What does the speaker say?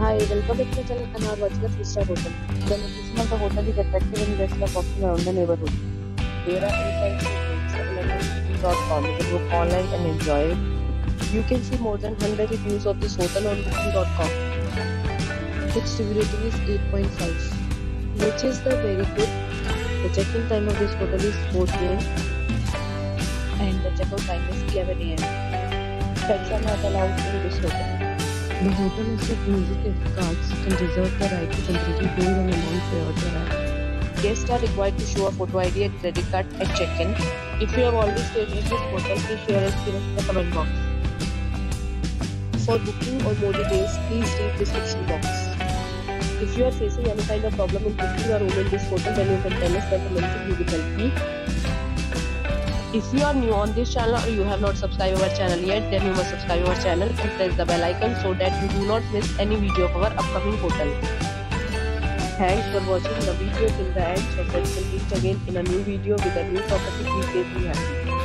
Hi, welcome back to channel and are watching a three-star hotel. The location of the hotel is attractive and best of options around the neighborhood. There are 8 reviews on booking.com. You can book online and enjoy it. You can see more than 100 reviews of this hotel on booking.com. Its review rating is 8.5, which is the very good. The check-in time of this hotel is 4 p.m. and the check-out time is 11 a.m. Pets are not allowed in this hotel. The hotel accepts music gift cards and reserves the right to temporarily hold an amount prior to arrival. Guests are required to show a photo ID and credit card at check-in. If you have already stayed in this hotel, please share your experience in the comment box. For booking or more details, please read the description box. If you are facing any kind of problem in booking a room in this hotel, then you can tell us by commenting, we will help you. If you are new on this channel or you have not subscribed our channel yet, then you must subscribe our channel and press the bell icon so that you do not miss any video of our upcoming hotel. Thanks for watching the video till the end. So friends, we'll meet again in a new video with a new property. Please stay happy.